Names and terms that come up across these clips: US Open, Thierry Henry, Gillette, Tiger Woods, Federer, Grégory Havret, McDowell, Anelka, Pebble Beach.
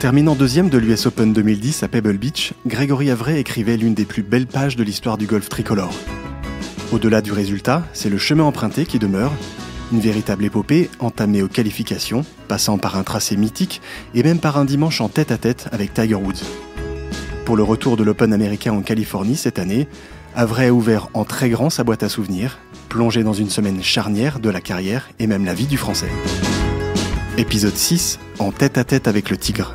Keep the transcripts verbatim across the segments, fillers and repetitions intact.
terminant deuxième de l'U S Open deux mille dix à Pebble Beach, Grégory Havret écrivait l'une des plus belles pages de l'histoire du golf tricolore. Au-delà du résultat, c'est le chemin emprunté qui demeure, une véritable épopée entamée aux qualifications, passant par un tracé mythique et même par un dimanche en tête-à-tête avec Tiger Woods. Pour le retour de l'Open américain en Californie cette année, Havret a ouvert en très grand sa boîte à souvenirs, plongé dans une semaine charnière de la carrière et même la vie du Français. Épisode six, en tête-à-tête avec le tigre.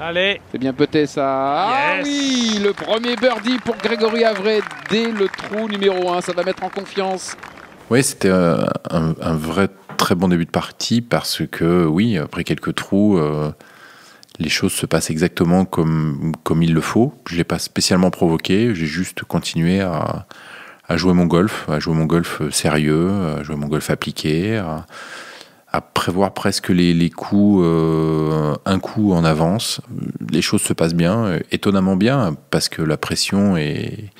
Allez. C'est bien pété ça. Yes. Ah oui, le premier birdie pour Grégory Havret dès le trou numéro un, ça va mettre en confiance. Oui, c'était un, un, un vrai très bon début de partie parce que oui, après quelques trous, euh, les choses se passent exactement comme, comme il le faut. Je ne l'ai pas spécialement provoqué, j'ai juste continué à, à jouer mon golf, à jouer mon golf sérieux, à jouer mon golf appliqué, à, à prévoir presque les, les coups, euh, un coup en avance. Les choses se passent bien, étonnamment bien, parce que la pression est...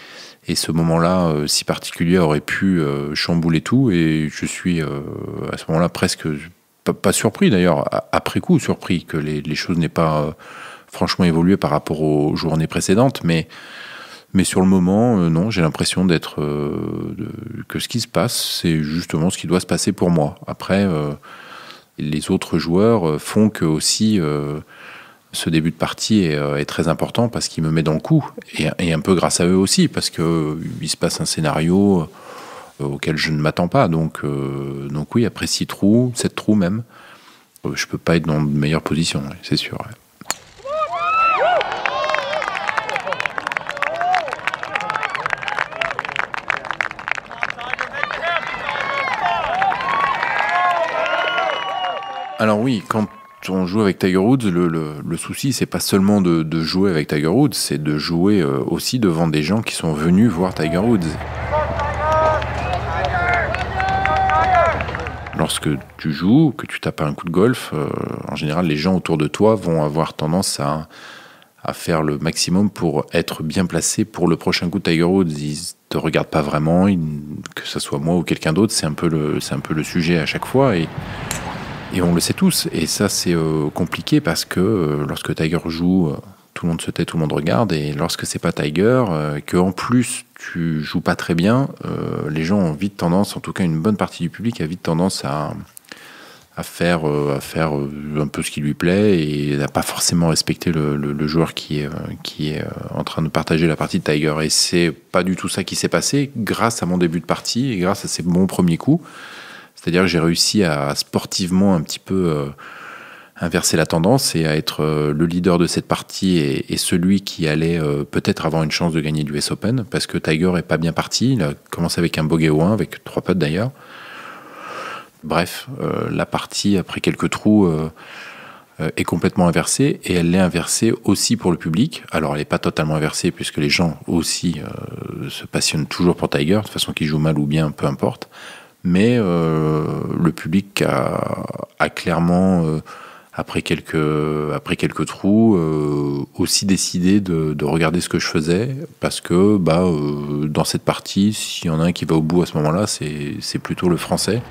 Et ce moment-là, euh, si particulier, aurait pu euh, chambouler tout. Et je suis, euh, à ce moment-là, presque, pas, pas surpris d'ailleurs, après coup surpris que les, les choses n'aient pas euh, franchement évolué par rapport aux journées précédentes. Mais, mais sur le moment, euh, non, j'ai l'impression d'être euh, que ce qui se passe, c'est justement ce qui doit se passer pour moi. Après, euh, les autres joueurs font que aussi... Euh, ce début de partie est, est très important parce qu'il me met dans le coup, et, et un peu grâce à eux aussi, parce qu'il se passe un scénario auquel je ne m'attends pas. Donc, euh, donc oui, après six trous, sept trous même, je ne peux pas être dans de meilleures positions, c'est sûr. Ouais. Alors oui, quand on joue avec Tiger Woods, le, le, le souci, c'est pas seulement de, de jouer avec Tiger Woods, c'est de jouer aussi devant des gens qui sont venus voir Tiger Woods. Lorsque tu joues, que tu tapes un coup de golf, euh, en général, les gens autour de toi vont avoir tendance à, à faire le maximum pour être bien placé pour le prochain coup de Tiger Woods. Ils te regardent pas vraiment, ils, que ce soit moi ou quelqu'un d'autre, c'est un peu le, c'est un peu le sujet à chaque fois. Et... Et on le sait tous, et ça c'est euh, compliqué parce que euh, lorsque Tiger joue, euh, tout le monde se tait, tout le monde regarde, et lorsque c'est pas Tiger, euh, que en plus tu joues pas très bien, euh, les gens ont vite tendance, en tout cas une bonne partie du public a vite tendance à, à faire, euh, à faire euh, un peu ce qui lui plaît et à pas forcément respecter le, le, le joueur qui est, euh, qui est euh, en train de partager la partie de Tiger. Et c'est pas du tout ça qui s'est passé grâce à mon début de partie et grâce à ses bons premiers coups. C'est-à-dire que j'ai réussi à sportivement un petit peu euh, inverser la tendance et à être euh, le leader de cette partie et, et celui qui allait euh, peut-être avoir une chance de gagner l'U S Open parce que Tiger n'est pas bien parti. Il a commencé avec un bogey au un, avec trois putts d'ailleurs. Bref, euh, la partie, après quelques trous, euh, euh, est complètement inversée et elle l'est inversée aussi pour le public. Alors elle n'est pas totalement inversée puisque les gens aussi euh, se passionnent toujours pour Tiger, de façon qu'il joue mal ou bien, peu importe. Mais euh, le public a, a clairement, euh, après, quelques, après quelques trous, euh, aussi décidé de, de regarder ce que je faisais, parce que bah, euh, dans cette partie, s'il y en a un qui va au bout à ce moment-là, c'est plutôt le Français.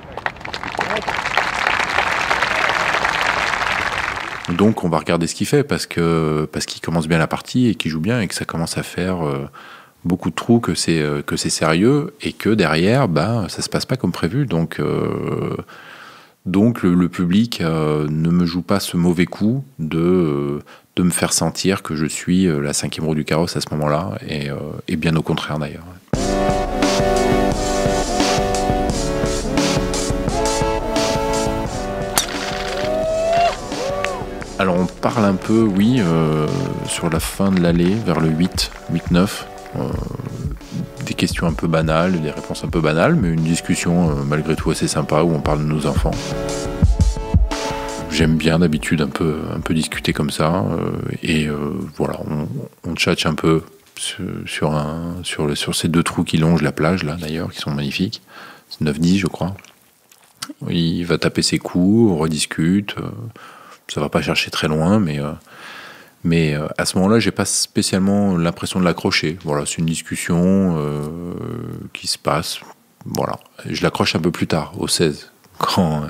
Donc on va regarder ce qu'il fait, parce que parce qu'il commence bien la partie et qu'il joue bien et que ça commence à faire... Euh, beaucoup de trous, que c'est que c'est sérieux et que derrière, bah, ça se passe pas comme prévu. Donc, euh, donc le, le public euh, ne me joue pas ce mauvais coup de, de me faire sentir que je suis la cinquième roue du carrosse à ce moment-là, et, euh, et bien au contraire d'ailleurs. Alors on parle un peu, oui, euh, sur la fin de l'allée, vers le huit, huit neuf, Euh, des questions un peu banales, des réponses un peu banales, mais une discussion euh, malgré tout assez sympa où on parle de nos enfants. J'aime bien d'habitude un peu, un peu discuter comme ça, euh, et euh, voilà, on, on tchatche un peu sur, sur, un, sur, le, sur ces deux trous qui longent la plage, là d'ailleurs, qui sont magnifiques. C'est neuf dix, je crois. Il va taper ses coups, on rediscute, euh, ça va pas chercher très loin, mais... Euh, Mais à ce moment-là, j'ai pas spécialement l'impression de l'accrocher. Voilà, c'est une discussion euh, qui se passe. Voilà, je l'accroche un peu plus tard, au seize, quand,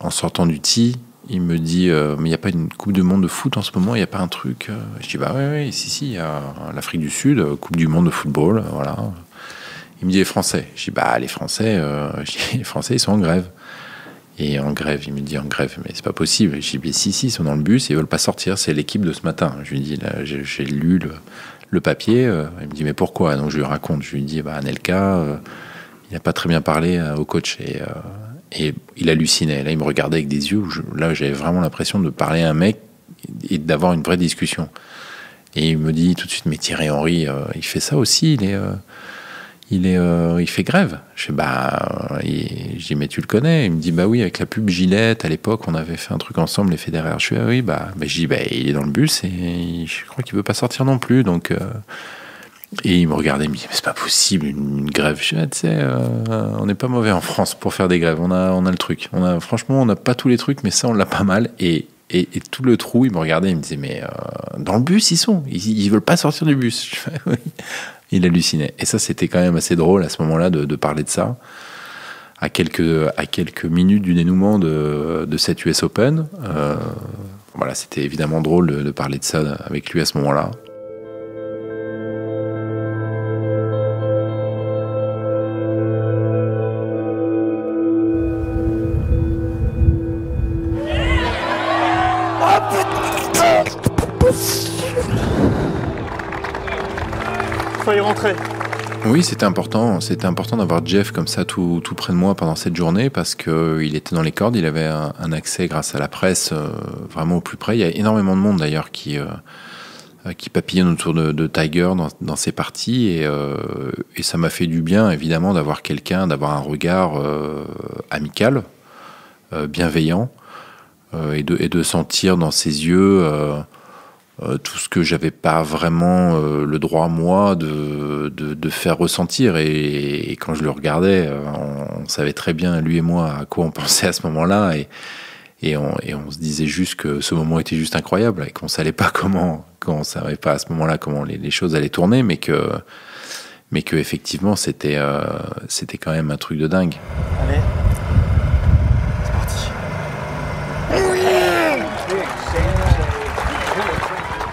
En sortant du tee, il me dit euh, « Mais il n'y a pas une Coupe du Monde de foot en ce moment, il n'y a pas un truc ?» Je dis « Bah oui, oui, si, si, il y a l'Afrique du Sud, Coupe du Monde de football, voilà. » Il me dit « Les Français ?» Je dis « Bah les Français, euh, les Français, ils sont en grève. » Et en grève, il me dit en grève, mais c'est pas possible. J'ai dit, si, si, ils sont dans le bus, ils veulent pas sortir, c'est l'équipe de ce matin. Je lui dis, là, j'ai, j'ai lu le, le papier. Euh, il me dit, mais pourquoi? Donc je lui raconte, je lui dis, bah, Anelka, euh, il n'a pas très bien parlé euh, au coach. Et, euh, et il hallucinait. Là, il me regardait avec des yeux où je, là, j'avais vraiment l'impression de parler à un mec et d'avoir une vraie discussion. Et il me dit tout de suite, mais Thierry Henry, euh, il fait ça aussi, il est. Euh, Il, est, euh, il fait grève. Je dis, bah, il, je dis, mais tu le connais? Il me dit, bah oui, avec la pub Gillette, à l'époque, on avait fait un truc ensemble, les Federer. Je dis, ah oui, bah, bah, je dis, bah, il est dans le bus et je crois qu'il ne veut pas sortir non plus. Donc, euh... Et il me regardait, il me dit, mais c'est pas possible, une, une grève. Je dis, ah, tu sais, euh, on n'est pas mauvais en France pour faire des grèves, on a, on a le truc. On a, franchement, on n'a pas tous les trucs, mais ça, on l'a pas mal. Et, et, et tout le trou, il me regardait, il me disait, mais euh, dans le bus, ils sont, ils ne veulent pas sortir du bus. Je dis, oui. Il hallucinait. Et ça, c'était quand même assez drôle à ce moment-là de, de parler de ça. À quelques, à quelques minutes du dénouement de, de cette U S Open, euh, voilà, c'était évidemment drôle de, de parler de ça avec lui à ce moment-là. Oui, c'était important. C'était important d'avoir Jeff comme ça tout, tout près de moi pendant cette journée parce qu'il était dans les cordes, il avait un, un accès grâce à la presse euh, vraiment au plus près. Il y a énormément de monde d'ailleurs qui, euh, qui papillonne autour de, de Tiger dans, dans ses parties et, euh, et ça m'a fait du bien évidemment d'avoir quelqu'un, d'avoir un regard euh, amical, euh, bienveillant euh, et, de, et de sentir dans ses yeux... Euh, Euh, tout ce que j'avais pas vraiment euh, le droit moi de, de, de faire ressentir et, et quand je le regardais euh, on, on savait très bien lui et moi à quoi on pensait à ce moment-là et, et, on, et on se disait juste que ce moment était juste incroyable et qu'on savait pas comment qu'on savait pas à ce moment-là comment les, les choses allaient tourner mais que, mais que effectivement c'était, euh, c'était quand même un truc de dingue. Allez, c'est parti.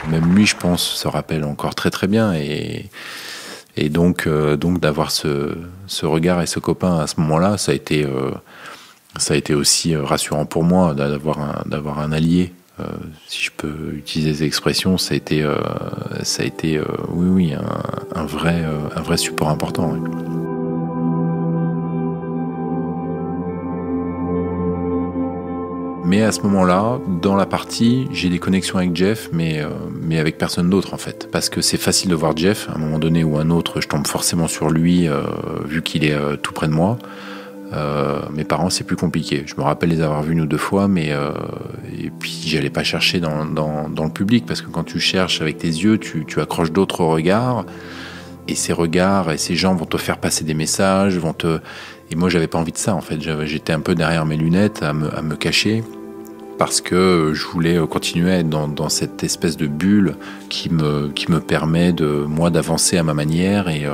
Même lui, je pense, se rappelle encore très très bien. Et, et donc, euh, donc d'avoir ce, ce regard et ce copain à ce moment-là, ça a été, euh, ça a été aussi rassurant pour moi d'avoir un, d'avoir un allié. Euh, si je peux utiliser ces expressions, ça a été, euh, ça a été euh, oui, oui, un, un, vrai, euh, un vrai support important. Oui. Mais à ce moment-là, dans la partie, j'ai des connexions avec Jeff, mais, euh, mais avec personne d'autre en fait. Parce que c'est facile de voir Jeff, à un moment donné ou à un autre, je tombe forcément sur lui, euh, vu qu'il est euh, tout près de moi. Euh, mes parents, c'est plus compliqué. Je me rappelle les avoir vus une ou deux fois, mais euh, et puis j'allais pas chercher dans, dans, dans le public, parce que quand tu cherches avec tes yeux, tu, tu accroches d'autres regards, et ces regards et ces gens vont te faire passer des messages, vont te... Et moi, j'avais pas envie de ça, en fait. J'étais un peu derrière mes lunettes à me, à me cacher parce que je voulais continuer à être dans, dans cette espèce de bulle qui me, qui me permet, de, moi, d'avancer à ma manière. Et, euh,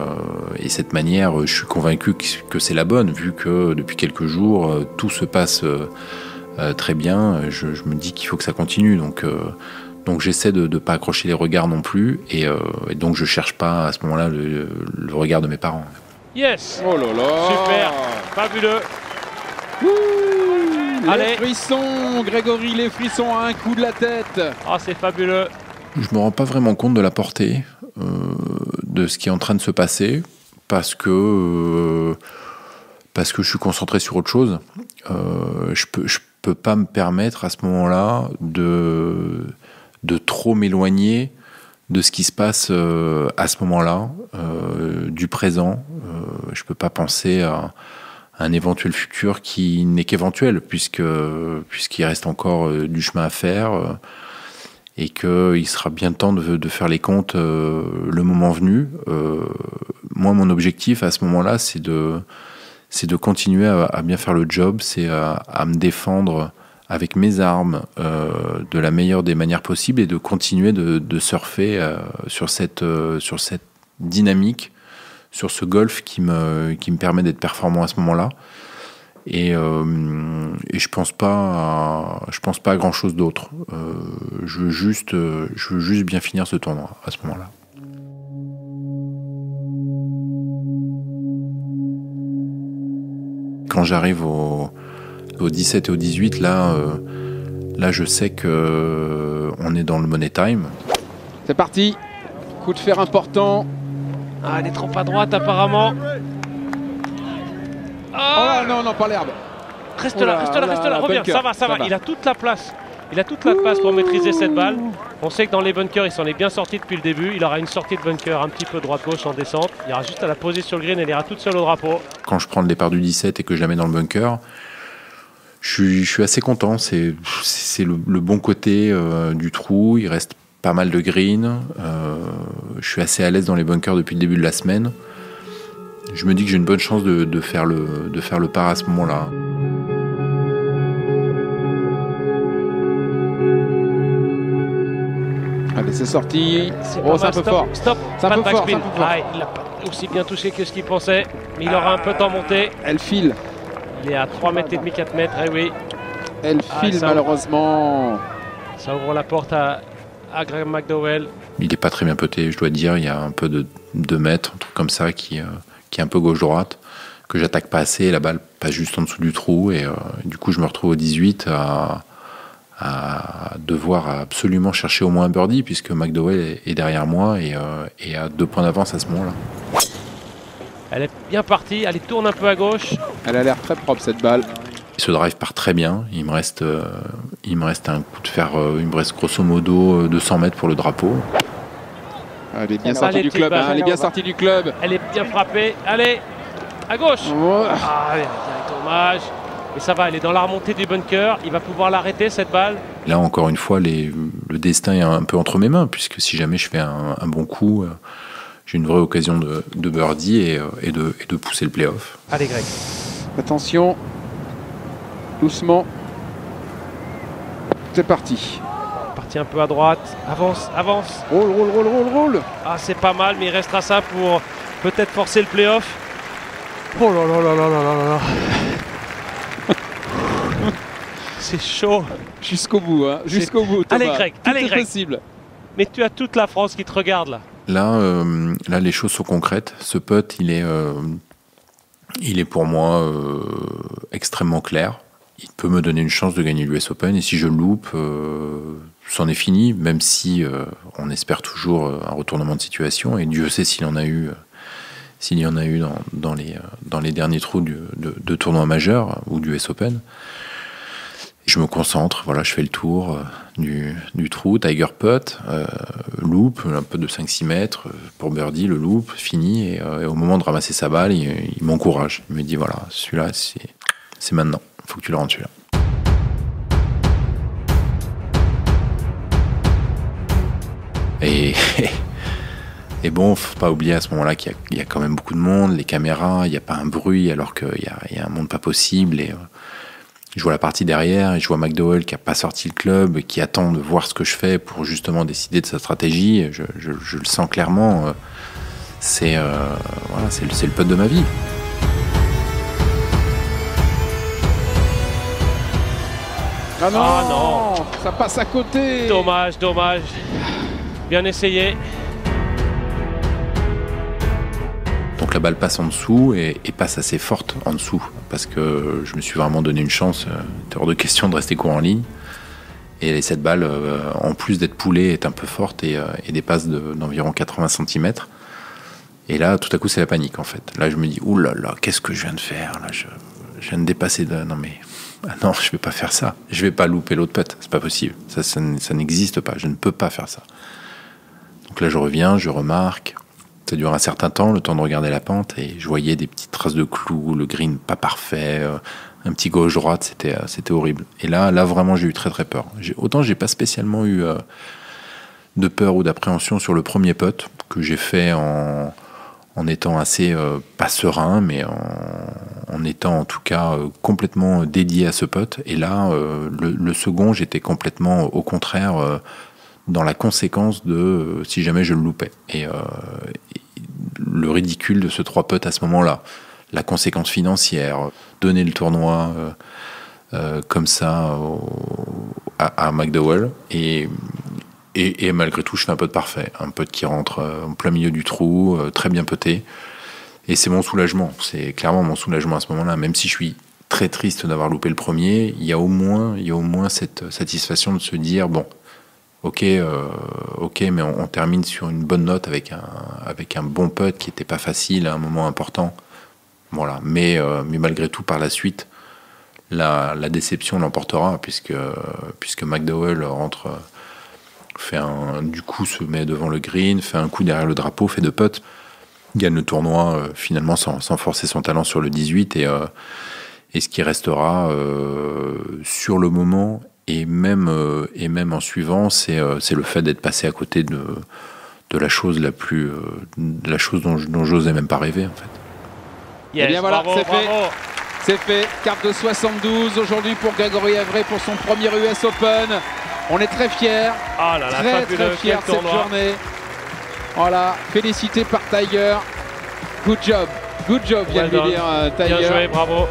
et cette manière, je suis convaincu que c'est la bonne, vu que depuis quelques jours, tout se passe euh, très bien. Je, je me dis qu'il faut que ça continue. Donc, euh, donc j'essaie de ne pas accrocher les regards non plus. Et, euh, et donc, je cherche pas, à ce moment-là, le, le regard de mes parents. Yes! Oh là là! Super! Fabuleux! Ouh, allez! Les frissons! Grégory, les frissons à un coup de la tête! Ah, oh, c'est fabuleux! Je me rends pas vraiment compte de la portée, euh, de ce qui est en train de se passer, parce que, euh, parce que je suis concentré sur autre chose. Euh, je peux, je peux pas me permettre à ce moment-là de, de trop m'éloigner de ce qui se passe euh, à ce moment-là, euh, du présent. Euh, je ne peux pas penser à un éventuel futur qui n'est qu'éventuel, puisque, puisqu'il reste encore euh, du chemin à faire, euh, et qu'il sera bien temps de, de faire les comptes euh, le moment venu. Euh, moi, mon objectif à ce moment-là, c'est de, c'est de continuer à, à bien faire le job, c'est à, à me défendre avec mes armes euh, de la meilleure des manières possibles et de continuer de, de surfer euh, sur, cette, euh, sur cette dynamique, sur ce golf qui me, qui me permet d'être performant à ce moment-là. Et, euh, et je pense pas, à, je pense pas à grand chose d'autre. Euh, je veux juste, je veux juste bien finir ce tournoi à ce moment-là. Quand j'arrive au, au dix-sept et au dix-huit, là, euh, là, je sais que euh, on est dans le money time. C'est parti. Coup de fer important. Ah, elle est trop à droite apparemment. Ah oh, non, non, pas l'herbe. Reste là, reste là, reste là, reviens, ça va, ça va. Il a toute la place. Il a toute la place pour maîtriser cette balle. On sait que dans les bunkers, il s'en est bien sorti depuis le début. Il aura une sortie de bunker un petit peu droite-gauche en descente. Il aura juste à la poser sur le green, elle ira toute seule au drapeau. Quand je prends le départ du dix-sept et que je la mets dans le bunker, je suis, je suis assez content. C'est le, le bon côté euh, du trou. Il reste pas mal de green. Euh, je suis assez à l'aise dans les bunkers depuis le début de la semaine. Je me dis que j'ai une bonne chance de, de, faire le, de faire le par à ce moment-là. Allez, c'est sorti. C'est oh, un peu stop, fort. Stop, pas de backspin. Ah, il n'a pas aussi bien touché que ce qu'il pensait, mais il aura ah, un peu de temps monté. Elle file. Il est à trois mètres et demi, quatre mètres, eh oui. Elle ah, file, ça malheureusement. Ouvre, ça ouvre la porte à, à Greg McDowell. Il n'est pas très bien poté, je dois dire. Il y a un peu de deux mètres, un truc comme ça qui... Euh... qui est un peu gauche-droite, que j'attaque pas assez, la balle passe juste en dessous du trou, et euh, du coup je me retrouve au dix-huit à, à devoir absolument chercher au moins un birdie, puisque McDowell est derrière moi, et, euh, et à deux points d'avance à ce moment-là. Elle est bien partie, elle tourne un peu à gauche. Elle a l'air très propre cette balle. Ce drive part très bien, il me reste, euh, il me reste un coup de fer, euh, il me reste grosso modo deux cents mètres pour le drapeau. Elle est bien sortie du club, elle est bien sortie du club. Elle est bien frappée, allez, à gauche. Oh. Ah, dommage. Mais ça va, elle est dans la remontée du bunker, il va pouvoir l'arrêter cette balle. Là encore une fois, les, le destin est un peu entre mes mains, puisque si jamais je fais un, un bon coup, j'ai une vraie occasion de, de birdie et, et, de, et de pousser le playoff. Allez Greg. Attention, doucement, c'est parti. Parti un peu à droite, avance, avance. Roule, roule, roule, roule, roule. Ah, c'est pas mal, mais il restera ça pour peut-être forcer le play-off. Oh là là là là là là là. C'est chaud. Jusqu'au bout, hein. Jusqu'au bout. Thomas. Allez Greg, tout allez Greg. Possible. Mais tu as toute la France qui te regarde là. Là, euh, là les choses sont concrètes. Ce putt, il est, euh, il est pour moi euh, extrêmement clair. Il peut me donner une chance de gagner l'U S Open, et si je loupe, euh, c'en est fini, même si euh, on espère toujours un retournement de situation, et Dieu sait s'il y en a eu, euh, s'il y en a eu dans, dans, les, dans les derniers trous du, de, de tournois majeurs ou du U S Open. Je me concentre, voilà, je fais le tour euh, du, du trou, Tiger putt, euh, loop, un peu de cinq six mètres, pour birdie, le loop, fini, et, euh, et au moment de ramasser sa balle, il, il m'encourage, il me dit voilà, celui-là, c'est maintenant. Faut que tu le rentres celui-là. Et, et bon, faut pas oublier à ce moment-là qu'il y, y a quand même beaucoup de monde, les caméras, il n'y a pas un bruit alors qu'il y, y a un monde pas possible. Et, euh, je vois la partie derrière et je vois McDowell qui n'a pas sorti le club, qui attend de voir ce que je fais pour justement décider de sa stratégie. Je, je, je le sens clairement, euh, c'est euh, voilà, c'est le, le pote de ma vie. Ah non, ah non, ça passe à côté. Dommage, dommage. Bien essayé. Donc la balle passe en dessous et, et passe assez forte en dessous parce que je me suis vraiment donné une chance. C'était hors de question de rester court en ligne. Et cette balle, en plus d'être poulée, est un peu forte et, et dépasse d'environ de, quatre-vingts centimètres. Et là, tout à coup, c'est la panique en fait. Là, je me dis, ouh là là, qu'est-ce que je viens de faire là, je, je viens de dépasser de... Non mais... Ah non, je vais pas faire ça. Je vais pas louper l'autre putt. C'est pas possible. Ça, ça, ça n'existe pas. Je ne peux pas faire ça. Donc là, je reviens, je remarque. Ça dure un certain temps, le temps de regarder la pente, et je voyais des petites traces de clous, le green pas parfait, un petit gauche-droite, c'était, c'était horrible. Et là, là vraiment, j'ai eu très très peur. Autant j'ai pas spécialement eu euh, de peur ou d'appréhension sur le premier putt que j'ai fait en, en étant assez euh, pas serein, mais en en étant en tout cas euh, complètement dédié à ce putt. Et là, euh, le, le second, j'étais complètement, au contraire, euh, dans la conséquence de euh, si jamais je le loupais. Et, euh, et le ridicule de ce trois putts à ce moment-là. la conséquence financière. Donner le tournoi euh, euh, comme ça au, à, à McDowell. Et, et, et malgré tout, je fais un putt parfait. Un putt qui rentre en plein milieu du trou, très bien putté. Et c'est mon soulagement. C'est clairement mon soulagement à ce moment-là. Même si je suis très triste d'avoir loupé le premier, il y a au moins, il y a au moins cette satisfaction de se dire, bon, ok, euh, ok, mais on, on termine sur une bonne note avec un, avec un bon putt qui n'était pas facile à un moment important. Voilà. Mais, euh, mais malgré tout, par la suite, la, la déception l'emportera, puisque, puisque McDowell rentre, fait un, du coup se met devant le green, fait un coup derrière le drapeau, fait deux putts, gagne le tournoi euh, finalement sans, sans forcer son talent sur le dix-huit, et, euh, et ce qui restera euh, sur le moment et même, euh, et même en suivant, c'est euh, le fait d'être passé à côté de, de la chose la plus, euh, de la chose dont, dont j'osais même pas rêver en fait. Yes, et bien voilà, c'est fait, c'est fait, carte de soixante-douze aujourd'hui pour Grégory Havret pour son premier U S Open. On est très fiers, ah là là, très très fiers de cette tournoi. Journée. Voilà, félicité par Tiger. Good job, good job, bien, bien joué, Tiger. Bien joué, bravo.